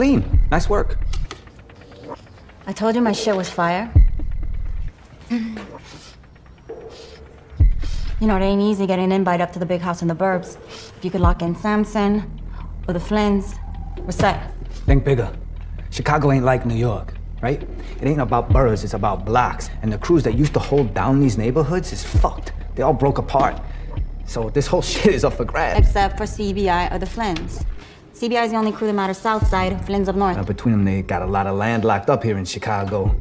clean. Nice work. I told you my shit was fire. You know, it ain't easy getting an invite up to the big house in the burbs. If you could lock in Samson or the Flynn's, we're set. Think bigger. Chicago ain't like New York, right? It ain't about boroughs, it's about blocks. And the crews that used to hold down these neighborhoods is fucked. They all broke apart. So this whole shit is up for grabs. Except for CBI or the Flynn's. CBI's the only crew that matters south side, Flynn's up north. Between them, they got a lot of land locked up here in Chicago.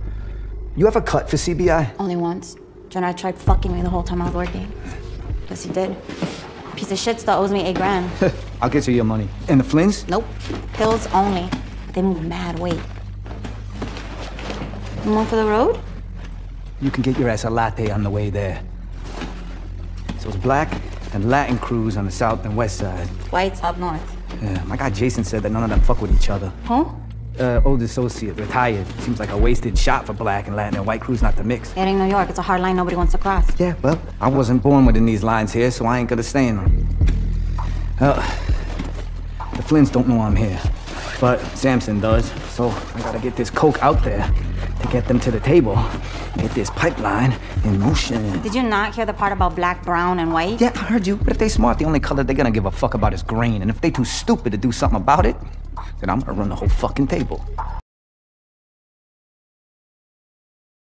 You ever cut for CBI? Only once. John, I tried fucking me the whole time I was working. Yes, he did. Piece of shit still owes me $8,000. I'll get you your money. And the Flynn's? Nope. Pills only. They move mad weight. You want for the road? You can get your ass a latte on the way there. So it's black and Latin crews on the south and west side. Whites up north. Yeah, my guy Jason said that none of them fuck with each other. Huh? Old associate, retired. Seems like a wasted shot for black and Latin and white crews not to mix. It ain't New York. It's a hard line nobody wants to cross. Yeah, well, I wasn't born within these lines here, so I ain't gonna stay in them. The Flynn's don't know I'm here, but Samson does, so I gotta get this coke out there to get them to the table, get this pipeline in motion. Did you not hear the part about black, brown, and white? Yeah, I heard you, but if they smart, the only color they're gonna give a fuck about is green, and if they too stupid to do something about it, then I'm gonna run the whole fucking table.